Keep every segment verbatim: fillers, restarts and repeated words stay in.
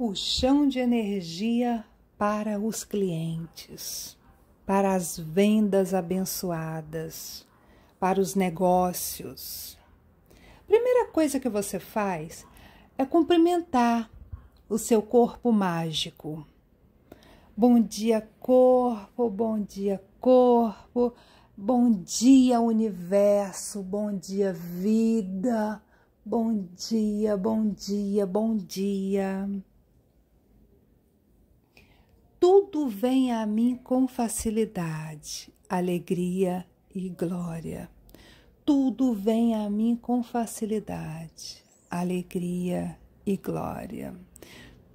puxão de energia para os clientes, para as vendas abençoadas, para os negócios. Primeira coisa que você faz é cumprimentar o seu corpo mágico. Bom dia, corpo, bom dia, corpo, bom dia, universo, bom dia, vida, bom dia, bom dia, bom dia. Tudo vem a mim com facilidade, alegria e glória. Tudo vem a mim com facilidade, alegria e glória.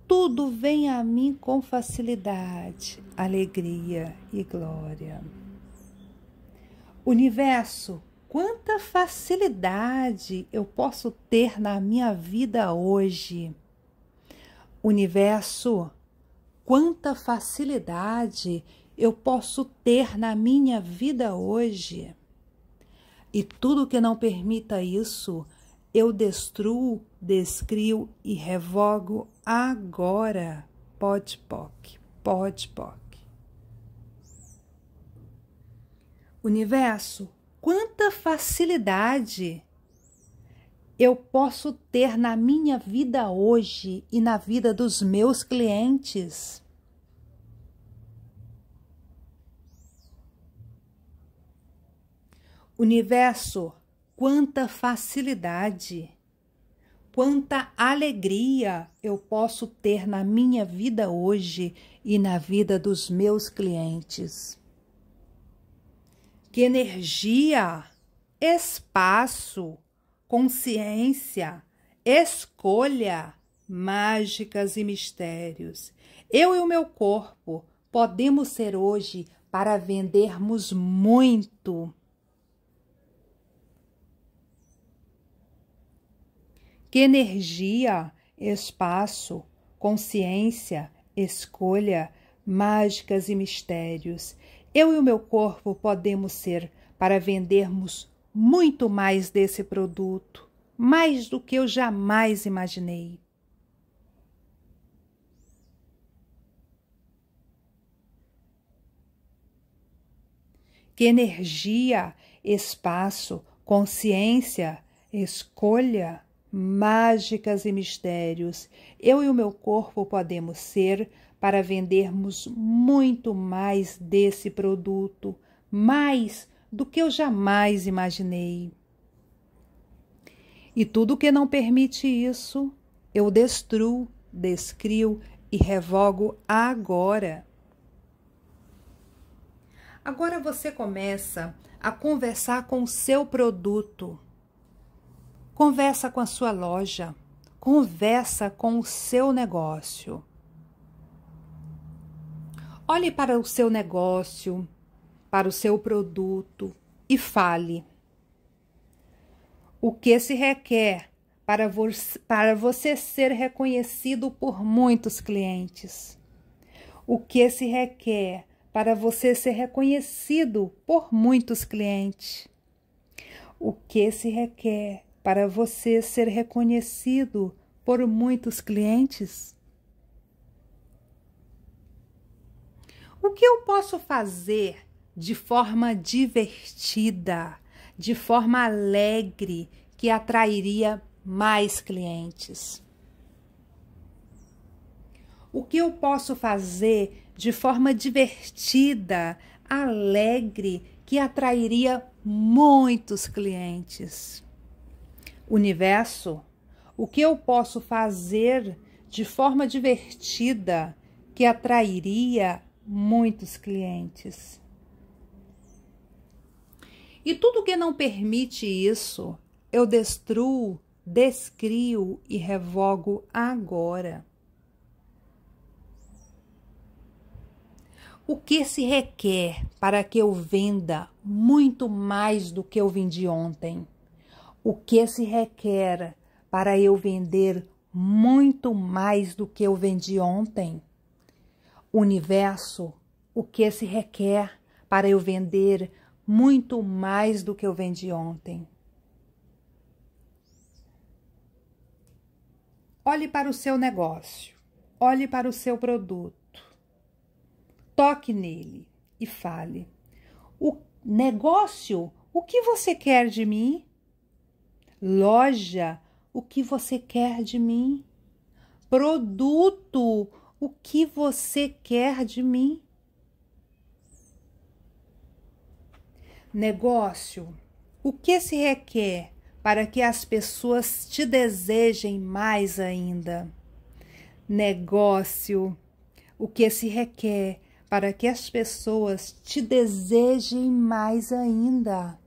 Tudo vem a mim com facilidade, alegria e glória. Universo, quanta facilidade eu posso ter na minha vida hoje. Universo, quanta facilidade eu posso ter na minha vida hoje. E tudo que não permita isso, eu destruo, descrio e revogo agora. Pode, pode, pode, pode. Universo, quanta facilidade eu posso ter na minha vida hoje e na vida dos meus clientes. Universo, quanta facilidade, quanta alegria eu posso ter na minha vida hoje e na vida dos meus clientes. Que energia, espaço, consciência, escolha, mágicas e mistérios. Eu e o meu corpo podemos ser hoje para vendermos muito. Que energia, espaço, consciência, escolha, mágicas e mistérios. Eu e o meu corpo podemos ser para vendermos muito mais desse produto, mais do que eu jamais imaginei. Que energia, espaço, consciência, escolha, mágicas e mistérios. Eu e o meu corpo podemos ser para vendermos muito mais desse produto, mais do que eu jamais imaginei. E tudo que não permite isso, eu destruo, descrio e revogo agora. Agora você começa a conversar com o seu produto. Conversa com a sua loja, conversa com o seu negócio. Olhe para o seu negócio, para o seu produto e fale. O que se requer para, vo- para você ser reconhecido por muitos clientes? O que se requer para você ser reconhecido por muitos clientes? O que se requer para você ser reconhecido por muitos clientes? O que eu posso fazer de forma divertida, de forma alegre, que atrairia mais clientes? O que eu posso fazer de forma divertida, alegre, que atrairia muitos clientes? Universo, o que eu posso fazer de forma divertida, que atrairia muitos clientes? E tudo que não permite isso, eu destruo, descrio e revogo agora. O que se requer para que eu venda muito mais do que eu vendi ontem? O que se requer para eu vender muito mais do que eu vendi ontem? Universo, o que se requer para eu vender muito mais do que eu vendi ontem? Olhe para o seu negócio, Olhe para o seu produto, toque nele e fale: o negócio, o que você quer de mim? Loja, o que você quer de mim? Produto, o que você quer de mim? Negócio, o que se requer para que as pessoas te desejem mais ainda? Negócio, o que se requer para que as pessoas te desejem mais ainda?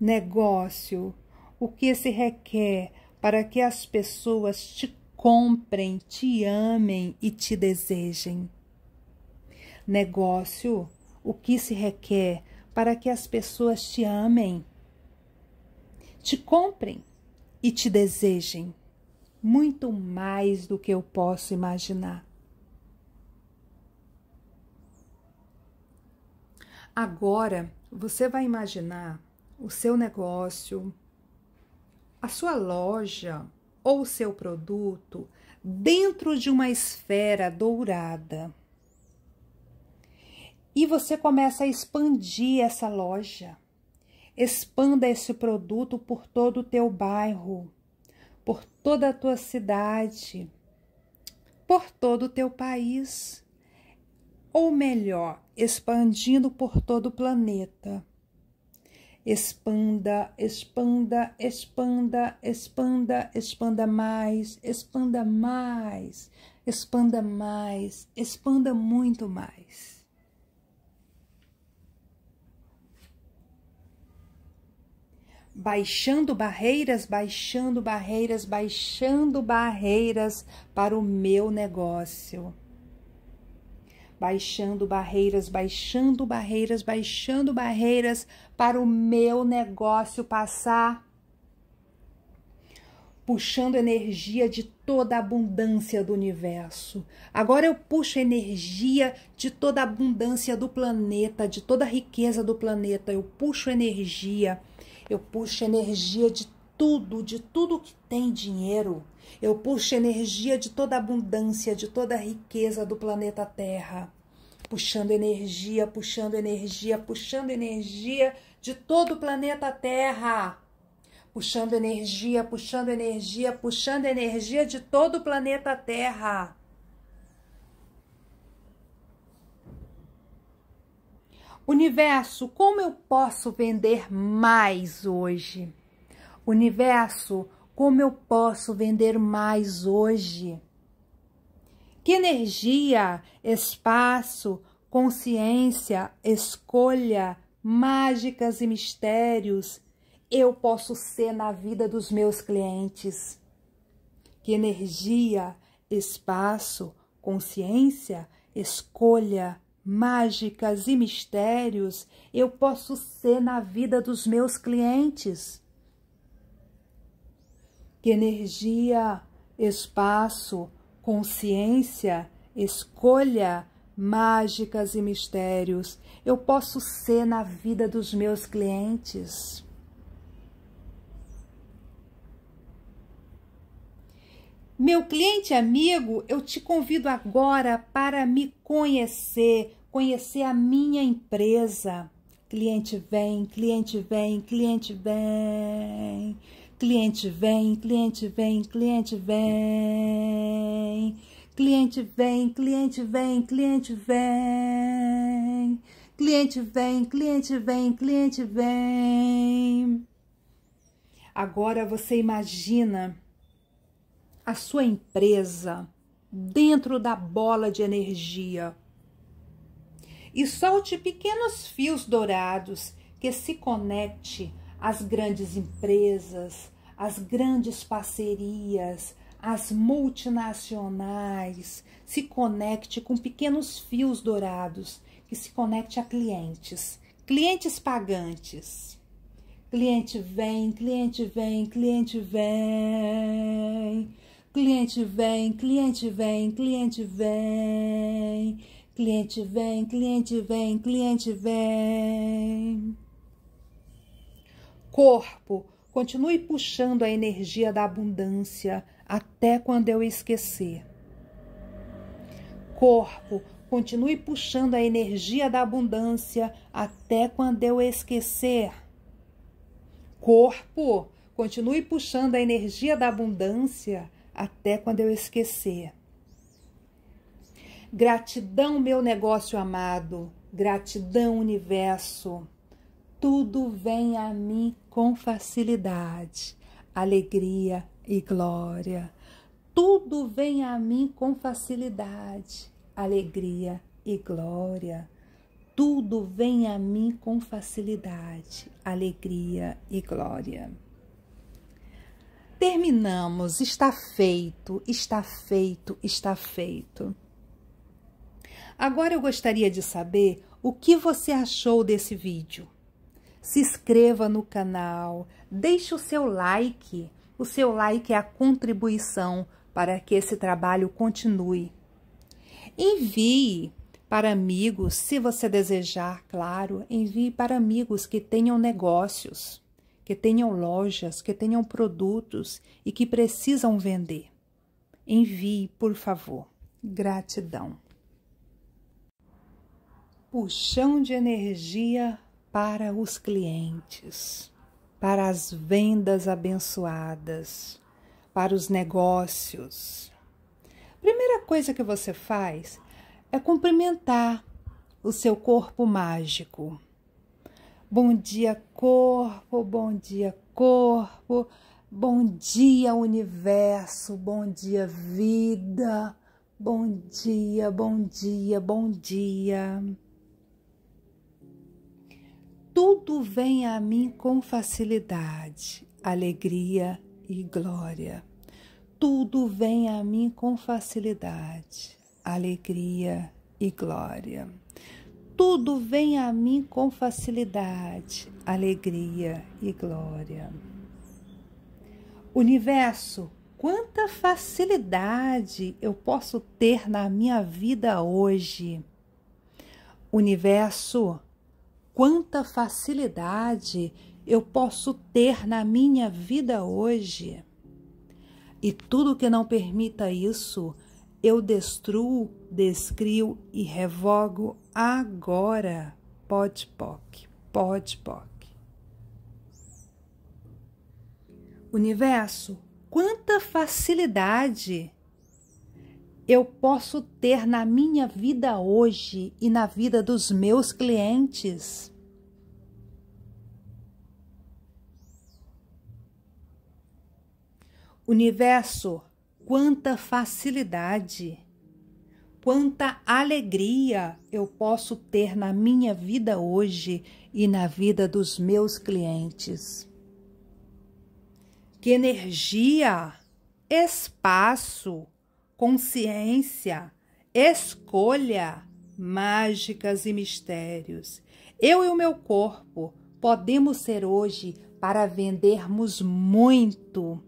Negócio, o que se requer para que as pessoas te comprem, te amem e te desejem? Negócio, o que se requer para que as pessoas te amem, te comprem e te desejem? Muito mais do que eu posso imaginar. Agora, você vai imaginar o seu negócio, a sua loja ou o seu produto dentro de uma esfera dourada. E você começa a expandir essa loja. Expanda esse produto por todo o teu bairro, por toda a tua cidade, por todo o teu país, ou melhor, expandindo por todo o planeta. Expanda, expanda, expanda, expanda, expanda mais, expanda mais, expanda mais, expanda muito mais. Baixando barreiras, baixando barreiras, baixando barreiras para o meu negócio. Baixando barreiras, baixando barreiras, baixando barreiras para o meu negócio passar. Puxando energia de toda a abundância do universo. Agora eu puxo energia de toda a abundância do planeta, de toda a riqueza do planeta. Eu puxo energia. Eu puxo energia de tudo, de tudo que tem dinheiro. Eu puxo energia de toda a abundância, de toda a riqueza do planeta Terra. Puxando energia, puxando energia, puxando energia de todo o planeta Terra. Puxando energia, puxando energia, puxando energia de todo o planeta Terra. Universo, como eu posso vender mais hoje? Universo, como eu posso vender mais hoje? Que energia, espaço, consciência, escolha, mágicas e mistérios eu posso ser na vida dos meus clientes? Que energia, espaço, consciência, escolha, mágicas e mistérios eu posso ser na vida dos meus clientes? Que energia, espaço, consciência, escolha, mágicas e mistérios eu posso ser na vida dos meus clientes? Meu cliente amigo, eu te convido agora para me conhecer, conhecer a minha empresa. Cliente vem, cliente vem, cliente vem, cliente vem, cliente vem, cliente vem, cliente vem, cliente vem, cliente vem, cliente vem, cliente vem, cliente vem. Agora você imagina a sua empresa dentro da bola de energia e solte pequenos fios dourados que se conecte às grandes empresas, às grandes parcerias, às multinacionais. Se conecte com pequenos fios dourados que se conecte a clientes, clientes pagantes. Cliente vem, cliente vem, cliente vem. Cliente vem, cliente vem, cliente vem, cliente vem, cliente vem, cliente vem. Corpo, continue puxando a energia da abundância, até quando eu esquecer. Corpo, continue puxando a energia da abundância até quando eu esquecer. Corpo, continue puxando a energia da abundância até quando eu esquecer. Gratidão, meu negócio amado. Gratidão, universo. Tudo vem a mim com facilidade, alegria e glória. Tudo vem a mim com facilidade, alegria e glória. Tudo vem a mim com facilidade, alegria e glória. Terminamos. Está feito, está feito, está feito. Agora eu gostaria de saber o que você achou desse vídeo. Se inscreva no canal, deixe o seu like. O seu like é a contribuição para que esse trabalho continue. Envie para amigos, se você desejar, claro, envie para amigos que tenham negócios, que tenham lojas, que tenham produtos e que precisam vender. Envie, por favor. Gratidão. Puxão de energia para os clientes, para as vendas abençoadas, para os negócios. Primeira coisa que você faz é cumprimentar o seu corpo mágico. Bom dia, corpo, bom dia, corpo, bom dia, universo, bom dia, vida, bom dia, bom dia, bom dia. Tudo vem a mim com facilidade, alegria e glória. Tudo vem a mim com facilidade, alegria e glória. Tudo vem a mim com facilidade, alegria e glória. Universo, quanta facilidade eu posso ter na minha vida hoje. Universo, quanta facilidade eu posso ter na minha vida hoje. E tudo que não permita isso, eu destruo, descrio e revogo agora. Pode, pode, pode, pode. Universo, quanta facilidade eu posso ter na minha vida hoje e na vida dos meus clientes. Universo, quanta facilidade, quanta alegria eu posso ter na minha vida hoje e na vida dos meus clientes. Que energia, espaço, consciência, escolha, mágicas e mistérios. Eu e o meu corpo podemos ser hoje para vendermos muito.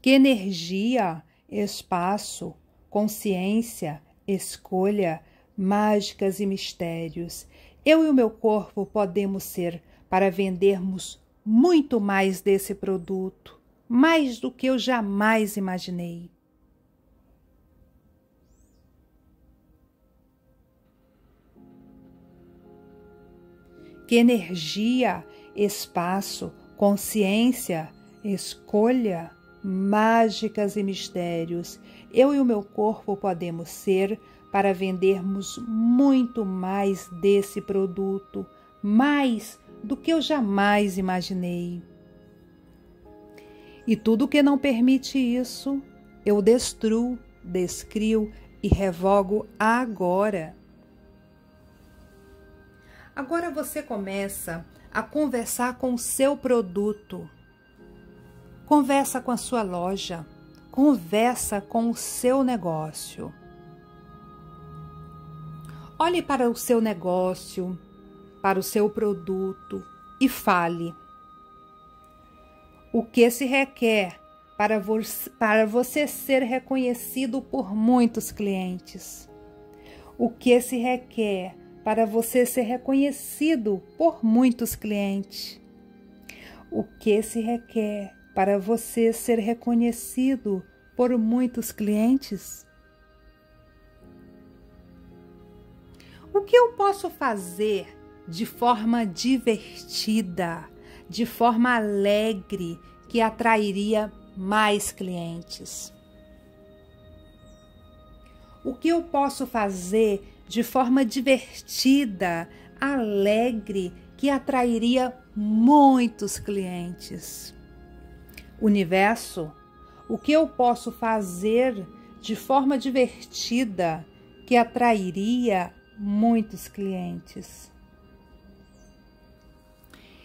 Que energia, espaço, consciência, escolha, mágicas e mistérios. Eu e o meu corpo podemos ser para vendermos muito mais desse produto, mais do que eu jamais imaginei. Que energia, espaço, consciência, escolha, mágicas e mistérios, eu e o meu corpo podemos ser para vendermos muito mais desse produto, mais do que eu jamais imaginei. E tudo que não permite isso, eu destruo, descrio e revogo agora. Agora você começa a conversar com o seu produto. Conversa com a sua loja. Conversa com o seu negócio. Olhe para o seu negócio, para o seu produto e fale. O que se requer para, vo- para você ser reconhecido por muitos clientes? O que se requer para você ser reconhecido por muitos clientes? o que se requer para você ser reconhecido por muitos clientes? O que eu posso fazer de forma divertida, de forma alegre, que atrairia mais clientes? O que eu posso fazer de forma divertida, alegre, que atrairia muitos clientes? Universo, o que eu posso fazer de forma divertida, que atrairia muitos clientes?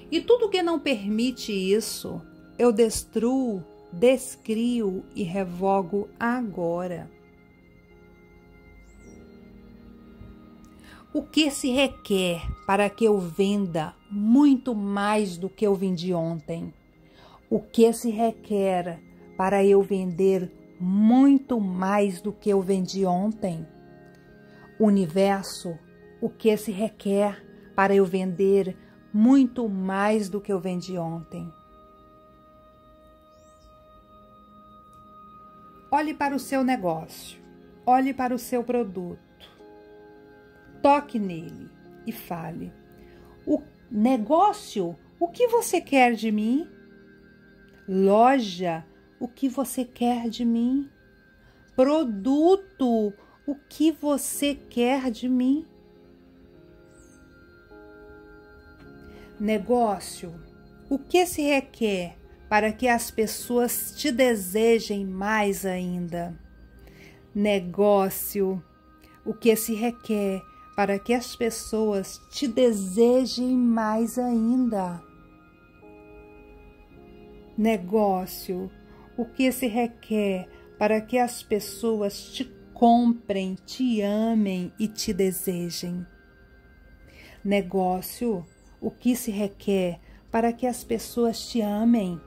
E tudo que não permite isso, eu destruo, descrio e revogo agora. O que se requer para que eu venda muito mais do que eu vendi ontem? O que se requer para eu vender muito mais do que eu vendi ontem? Universo, o que se requer para eu vender muito mais do que eu vendi ontem? Olhe para o seu negócio, olhe para o seu produto. Toque nele e fale: o negócio, o que você quer de mim? Loja, o que você quer de mim? Produto, o que você quer de mim? Negócio, o que se requer para que as pessoas te desejem mais ainda? Negócio, o que se requer para que as pessoas te desejem mais ainda? Negócio, o que se requer para que as pessoas te comprem, te amem e te desejem? Negócio, o que se requer para que as pessoas te amem,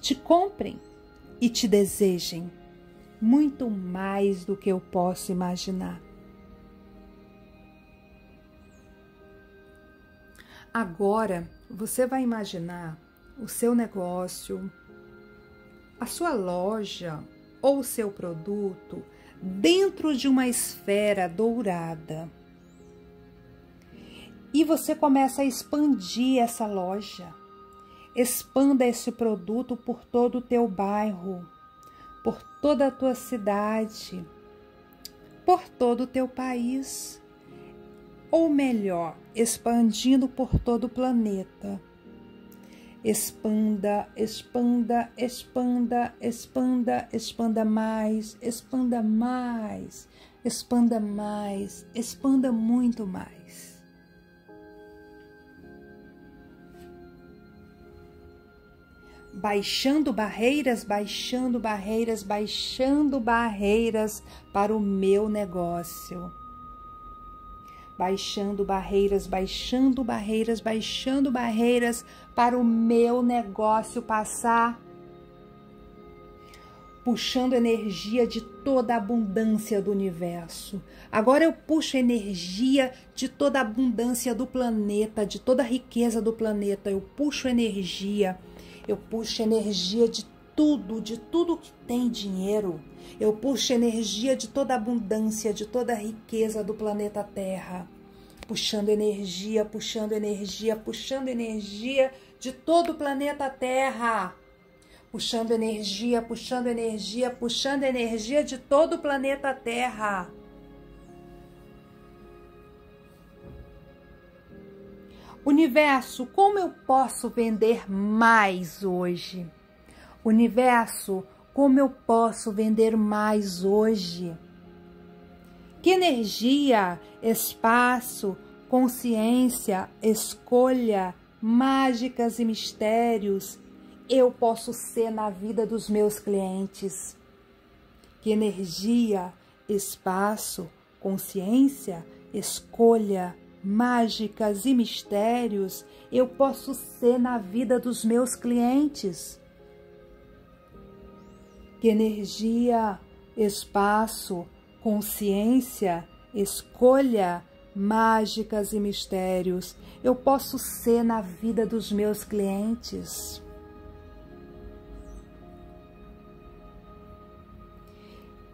te comprem e te desejem muito mais do que eu posso imaginar? Agora você vai imaginar o seu negócio, a sua loja ou o seu produto dentro de uma esfera dourada. E você começa a expandir essa loja. Expanda esse produto por todo o teu bairro, por toda a tua cidade, por todo o teu país. Ou melhor, expandindo por todo o planeta. Expanda, expanda, expanda, expanda, expanda mais, expanda mais, expanda mais, expanda muito mais. Baixando barreiras, baixando barreiras, baixando barreiras para o meu negócio. Baixando barreiras, baixando barreiras, baixando barreiras para o meu negócio passar. Puxando energia de toda a abundância do universo. Agora eu puxo energia de toda a abundância do planeta, de toda a riqueza do planeta. Eu puxo energia, eu puxo energia de tudo, de tudo que tem dinheiro. Eu puxo energia de toda a abundância, de toda a riqueza do planeta Terra. Puxando energia, puxando energia, puxando energia de todo o planeta Terra. Puxando energia, puxando energia, puxando energia de todo o planeta Terra. Universo, como eu posso vender mais hoje? Universo, como eu posso vender mais hoje? Que energia, espaço, consciência, escolha, mágicas e mistérios eu posso ser na vida dos meus clientes? Que energia, espaço, consciência, escolha, mágicas e mistérios eu posso ser na vida dos meus clientes? Que energia, espaço, consciência, escolha, mágicas e mistérios eu posso ser na vida dos meus clientes.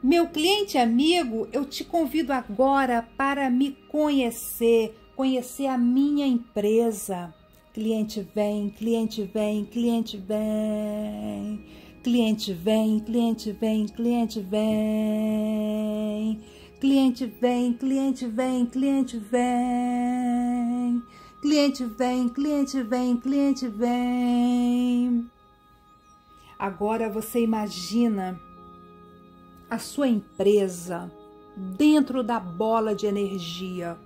Meu cliente amigo, eu te convido agora para me conhecer, conhecer a minha empresa. Cliente vem, cliente vem, cliente vem, cliente vem, cliente vem, cliente vem, cliente vem, cliente vem, cliente vem, cliente vem, cliente vem, cliente vem. Agora você imagina a sua empresa dentro da bola de energia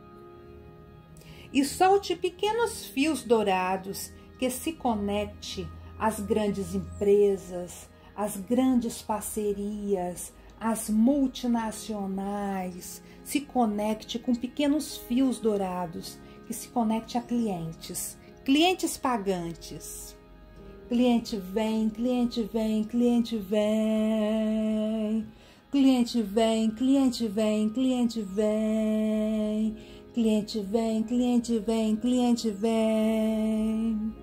e solte pequenos fios dourados que se conecte às grandes empresas, às grandes parcerias, às multinacionais. Se conecte com pequenos fios dourados que se conecte a clientes, clientes pagantes. Cliente vem, cliente vem, cliente vem. Cliente vem, cliente vem, cliente vem, cliente vem, cliente vem, cliente vem.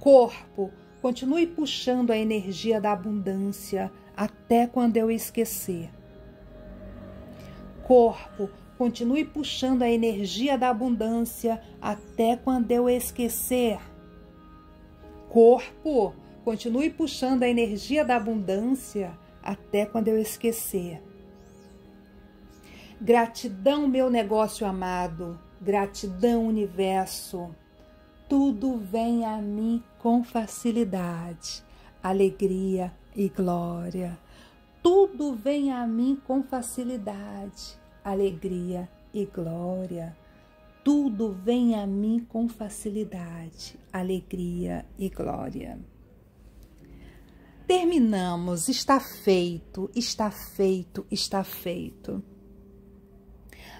Corpo, continue puxando a energia da abundância até quando eu esquecer. Corpo, continue puxando a energia da abundância até quando eu esquecer. Corpo, continue puxando a energia da abundância até quando eu esquecer. Gratidão, meu negócio amado. Gratidão, universo. Tudo vem a mim com facilidade, alegria e glória. Tudo vem a mim com facilidade, alegria e glória. Tudo vem a mim com facilidade, alegria e glória. Terminamos, está feito, está feito, está feito.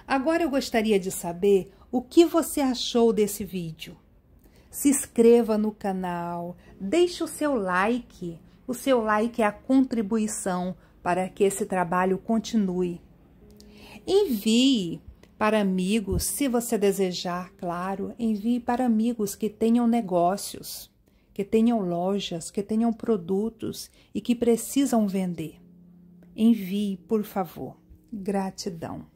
Agora eu gostaria de saber o que você achou desse vídeo. Se inscreva no canal, deixe o seu like. O seu like é a contribuição para que esse trabalho continue. Envie para amigos, se você desejar, claro, envie para amigos que tenham negócios, que tenham lojas, que tenham produtos e que precisam vender. Envie, por favor. Gratidão.